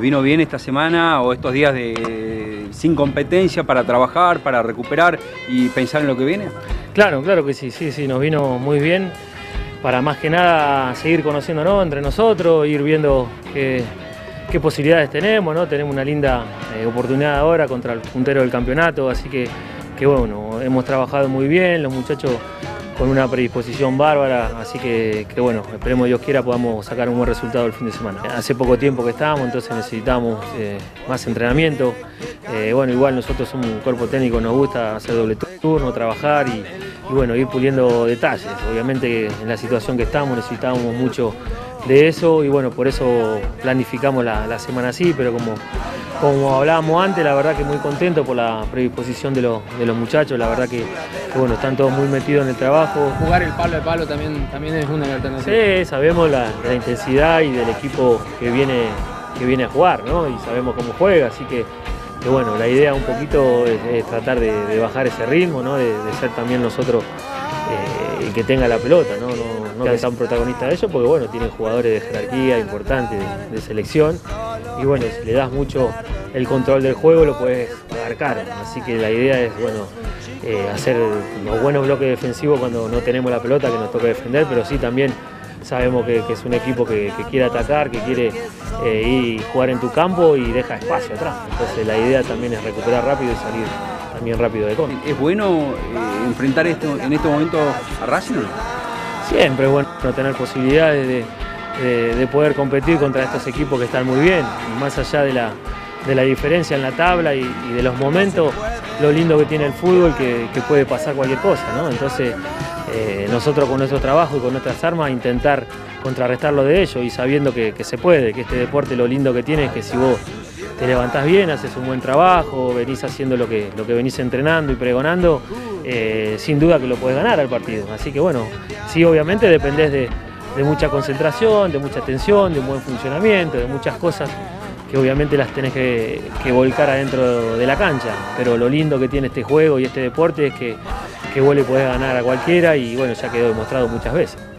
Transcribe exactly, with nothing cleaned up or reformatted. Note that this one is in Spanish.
vino bien esta semana o estos días de, sin competencia para trabajar, para recuperar y pensar en lo que viene? Claro, claro que sí, sí, sí, nos vino muy bien para más que nada seguir conociéndonos entre nosotros, ir viendo qué, qué posibilidades tenemos, ¿no? Tenemos una linda eh, oportunidad ahora contra el puntero del campeonato, así que, que bueno, hemos trabajado muy bien, los muchachos con una predisposición bárbara, así que, que bueno, esperemos Dios quiera podamos sacar un buen resultado el fin de semana. Hace poco tiempo que estábamos, entonces necesitamos eh, más entrenamiento. Eh, bueno, igual nosotros somos un cuerpo técnico, nos gusta hacer doble turno, trabajar y, y bueno, ir puliendo detalles. Obviamente en la situación que estamos necesitábamos mucho de eso y bueno, por eso planificamos la, la semana así, pero como, como hablábamos antes, la verdad que muy contento por la predisposición de los, de los muchachos, la verdad que, que bueno, están todos muy metidos en el trabajo. Jugar el palo al palo también, también es una alternativa. Sí, sabemos la, la intensidad y del equipo que viene, que viene a jugar, ¿no? Y sabemos cómo juega, así que, que bueno, la idea un poquito es, es tratar de, de bajar ese ritmo, ¿no? De, de ser también nosotros eh, el que tenga la pelota, ¿no? no No que sean protagonistas de ellos, porque bueno, tienen jugadores de jerarquía importante, de, de selección. Y bueno, si le das mucho el control del juego, lo puedes abarcar. Así que la idea es, bueno, eh, hacer los buenos bloques defensivos cuando no tenemos la pelota, que nos toca defender, pero sí también sabemos que, que es un equipo que, que quiere atacar, que quiere eh, ir jugar en tu campo y deja espacio atrás. Entonces la idea también es recuperar rápido y salir también rápido de contra. ¿Es bueno eh, enfrentar esto en este momento a Racing? Siempre es bueno tener posibilidades de, de, de poder competir contra estos equipos que están muy bien. Y más allá de la, de la diferencia en la tabla y, y de los momentos, lo lindo que tiene el fútbol que, que puede pasar cualquier cosa, ¿no? Entonces eh, nosotros con nuestro trabajo y con nuestras armas intentar contrarrestar lo de ellos y sabiendo que, que se puede, que este deporte lo lindo que tiene es que si vos te levantás bien, haces un buen trabajo, venís haciendo lo que, lo que venís entrenando y pregonando, eh, sin duda que lo podés ganar al partido. Así que bueno, sí, obviamente dependés de, de mucha concentración, de mucha atención, de un buen funcionamiento, de muchas cosas que obviamente las tenés que, que volcar adentro de la cancha. Pero lo lindo que tiene este juego y este deporte es que, que vos le podés ganar a cualquiera y bueno, ya quedó demostrado muchas veces.